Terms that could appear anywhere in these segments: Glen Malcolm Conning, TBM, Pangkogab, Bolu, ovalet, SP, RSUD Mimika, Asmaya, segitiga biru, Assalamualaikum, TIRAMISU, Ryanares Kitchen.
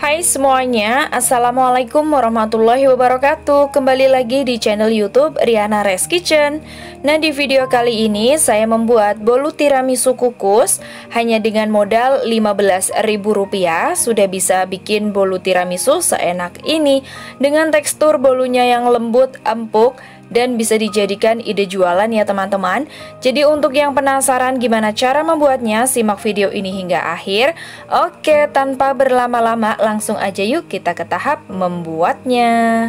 Hai semuanya, Assalamualaikum warahmatullahi wabarakatuh. Kembali lagi di channel YouTube Ryanares Kitchen. Nah, di video kali ini saya membuat bolu tiramisu kukus. Hanya dengan modal Rp15.000 sudah bisa bikin bolu tiramisu seenak ini, dengan tekstur bolunya yang lembut, empuk, dan bisa dijadikan ide jualan ya teman-teman. Jadi untuk yang penasaran gimana cara membuatnya, simak video ini hingga akhir. Oke, tanpa berlama-lama langsung aja yuk kita ke tahap membuatnya.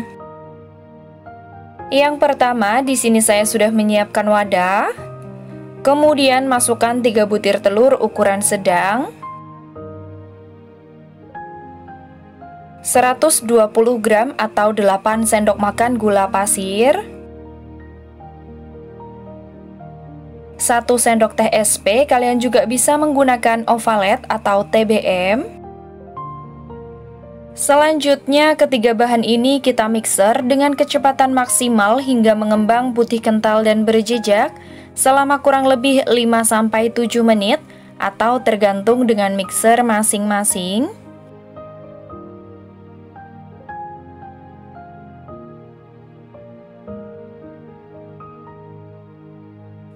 Yang pertama, di sini saya sudah menyiapkan wadah. Kemudian masukkan 3 butir telur ukuran sedang, 120 gram atau 8 sendok makan gula pasir, 1 sendok teh SP. Kalian juga bisa menggunakan ovalet atau TBM. Selanjutnya ketiga bahan ini kita mixer dengan kecepatan maksimal hingga mengembang putih kental dan berjejak selama kurang lebih 5-7 menit atau tergantung dengan mixer masing-masing.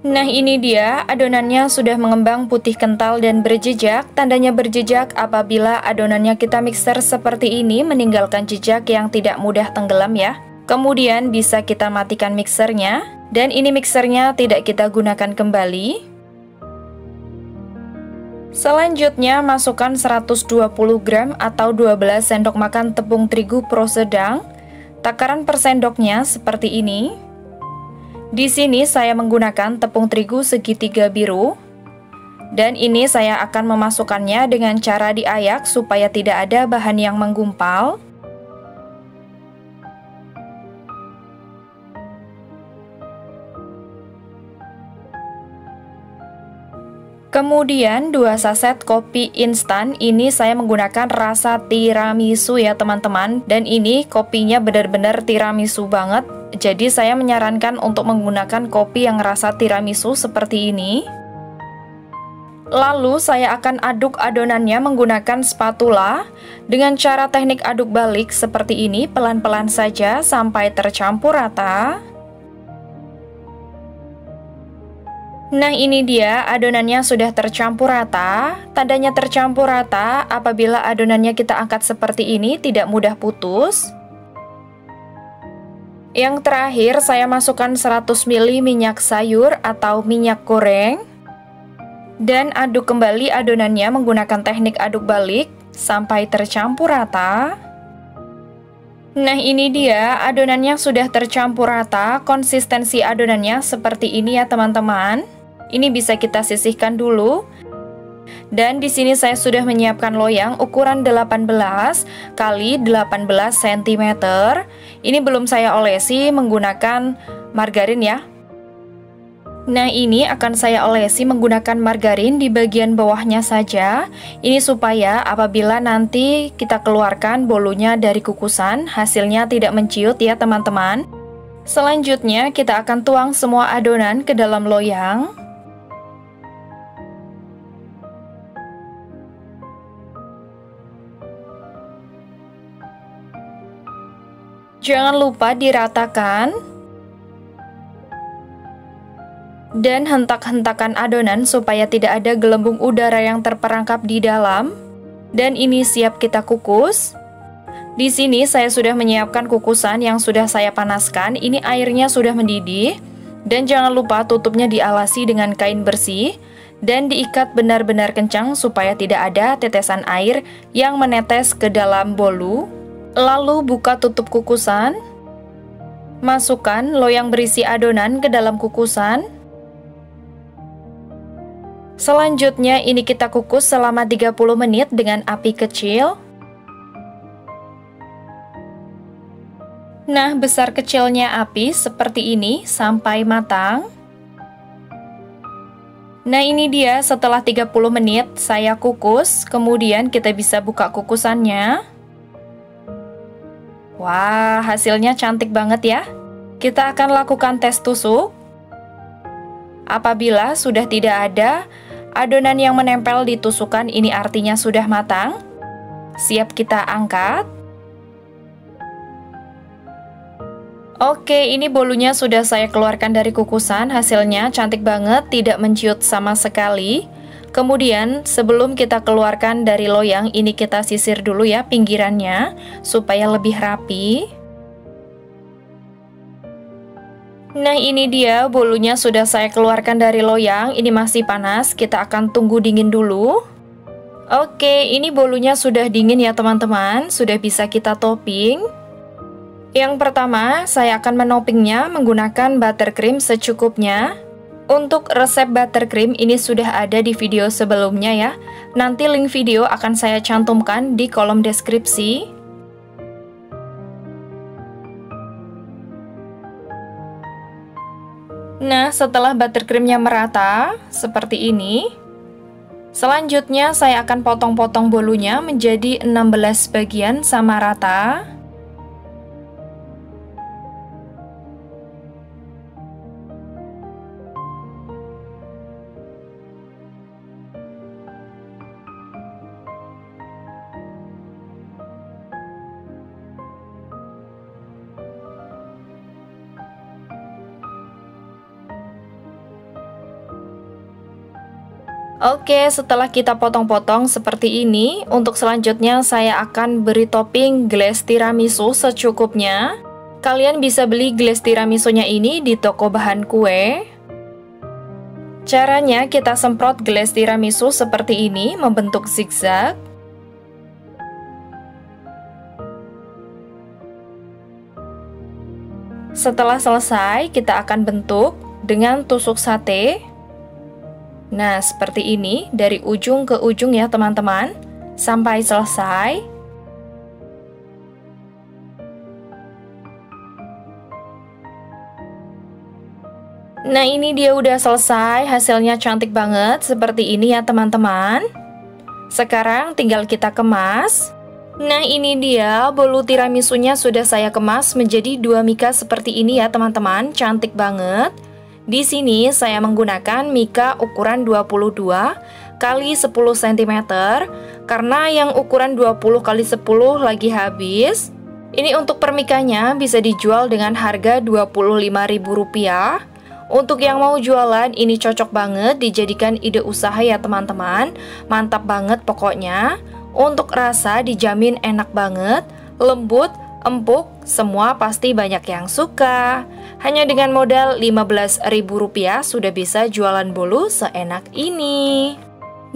Nah, ini dia adonannya sudah mengembang putih kental dan berjejak. Tandanya berjejak apabila adonannya kita mixer seperti ini, meninggalkan jejak yang tidak mudah tenggelam ya. Kemudian bisa kita matikan mixernya, dan ini mixernya tidak kita gunakan kembali. Selanjutnya masukkan 120 gram atau 12 sendok makan tepung terigu pro sedang. Takaran per sendoknya seperti ini. Di sini saya menggunakan tepung terigu segitiga biru, dan ini saya akan memasukkannya dengan cara diayak supaya tidak ada bahan yang menggumpal. Kemudian 2 saset kopi instan. Ini saya menggunakan rasa tiramisu ya teman-teman, dan ini kopinya benar-benar tiramisu banget. Jadi saya menyarankan untuk menggunakan kopi yang rasa tiramisu seperti ini. Lalu saya akan aduk adonannya menggunakan spatula dengan cara teknik aduk balik seperti ini, pelan-pelan saja sampai tercampur rata. Nah, ini dia adonannya sudah tercampur rata. Tandanya tercampur rata apabila adonannya kita angkat seperti ini, tidak mudah putus. Yang terakhir saya masukkan 100 ml minyak sayur atau minyak goreng, dan aduk kembali adonannya menggunakan teknik aduk balik sampai tercampur rata. Nah, ini dia adonannya sudah tercampur rata. Konsistensi adonannya seperti ini ya teman-teman. Ini bisa kita sisihkan dulu. Dan di sini saya sudah menyiapkan loyang ukuran 18 x 18 cm. Ini belum saya olesi menggunakan margarin ya. Nah, ini akan saya olesi menggunakan margarin di bagian bawahnya saja. Ini supaya apabila nanti kita keluarkan bolunya dari kukusan, hasilnya tidak menciut ya teman-teman. Selanjutnya kita akan tuang semua adonan ke dalam loyang. Jangan lupa diratakan, dan hentak-hentakan adonan supaya tidak ada gelembung udara yang terperangkap di dalam. Dan ini siap kita kukus. Di sini saya sudah menyiapkan kukusan yang sudah saya panaskan. Ini airnya sudah mendidih, dan jangan lupa tutupnya dialasi dengan kain bersih dan diikat benar-benar kencang supaya tidak ada tetesan air yang menetes ke dalam bolu. Lalu buka tutup kukusan, masukkan loyang berisi adonan ke dalam kukusan. Selanjutnya ini kita kukus selama 30 menit dengan api kecil. Nah, besar kecilnya api seperti ini sampai matang. Nah, ini dia setelah 30 menit saya kukus. Kemudian kita bisa buka kukusannya. Wah, hasilnya cantik banget ya. Kita akan lakukan tes tusuk. Apabila sudah tidak ada adonan yang menempel di tusukan, ini artinya sudah matang. Siap kita angkat. Oke, ini bolunya sudah saya keluarkan dari kukusan. Hasilnya cantik banget, tidak menciut sama sekali. Kemudian sebelum kita keluarkan dari loyang, ini kita sisir dulu ya pinggirannya supaya lebih rapi. Nah, ini dia bolunya sudah saya keluarkan dari loyang. Ini masih panas, kita akan tunggu dingin dulu. Oke, ini bolunya sudah dingin ya teman-teman, sudah bisa kita topping. Yang pertama, saya akan menoppingnya menggunakan buttercream secukupnya. Untuk resep buttercream ini sudah ada di video sebelumnya ya. Nanti link video akan saya cantumkan di kolom deskripsi. Nah, setelah buttercreamnya merata, seperti ini. Selanjutnya, saya akan potong-potong bolunya menjadi 16 bagian sama rata. Oke, setelah kita potong-potong seperti ini, untuk selanjutnya saya akan beri topping glaze tiramisu secukupnya. Kalian bisa beli glaze tiramisunya ini di toko bahan kue. Caranya kita semprot glaze tiramisu seperti ini, membentuk zigzag. Setelah selesai, kita akan bentuk dengan tusuk sate. Nah, seperti ini dari ujung ke ujung ya teman-teman, sampai selesai. Nah, ini dia udah selesai, hasilnya cantik banget seperti ini ya teman-teman. Sekarang tinggal kita kemas. Nah, ini dia bolu tiramisunya sudah saya kemas menjadi 2 mika seperti ini ya teman-teman, cantik banget. Di sini saya menggunakan mika ukuran 22 x 10 cm karena yang ukuran 20 x 10 lagi habis. Ini untuk permikanya bisa dijual dengan harga Rp25.000. Untuk yang mau jualan ini cocok banget dijadikan ide usaha ya teman-teman. Mantap banget pokoknya. Untuk rasa dijamin enak banget, lembut, empuk, semua pasti banyak yang suka. Hanya dengan modal Rp15.000 sudah bisa jualan bolu seenak ini.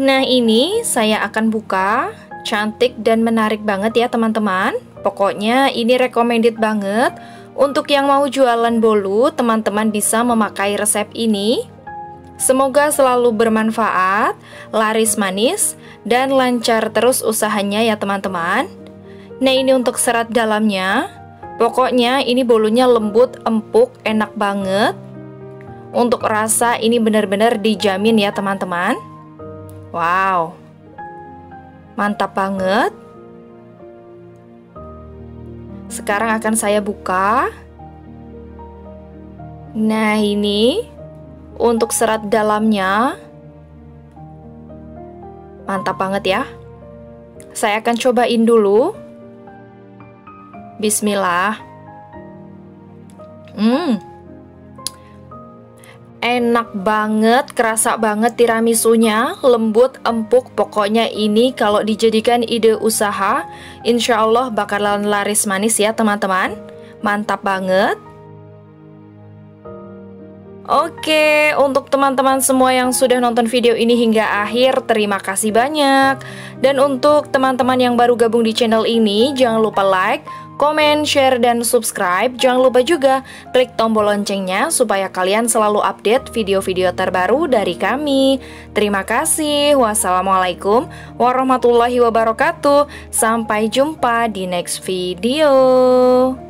Nah, ini saya akan buka. Cantik dan menarik banget ya teman-teman. Pokoknya ini recommended banget. Untuk yang mau jualan bolu, teman-teman bisa memakai resep ini. Semoga selalu bermanfaat, laris manis, dan lancar terus usahanya ya teman-teman. Nah, ini untuk serat dalamnya. Pokoknya ini bolunya lembut, empuk, enak banget. Untuk rasa ini benar-benar dijamin ya teman-teman. Wow, mantap banget. Sekarang akan saya buka. Nah, ini untuk serat dalamnya. Mantap banget ya. Saya akan cobain dulu. Bismillah. Enak banget, kerasa banget tiramisunya, lembut, empuk. Pokoknya ini kalau dijadikan ide usaha, insya Allah bakalan laris manis ya teman-teman. Mantap banget. Oke, untuk teman-teman semua yang sudah nonton video ini hingga akhir, terima kasih banyak. Dan untuk teman-teman yang baru gabung di channel ini, jangan lupa like, komen, share, dan subscribe. Jangan lupa juga klik tombol loncengnya supaya kalian selalu update video-video terbaru dari kami. Terima kasih. Wassalamualaikum warahmatullahi wabarakatuh. Sampai jumpa di next video.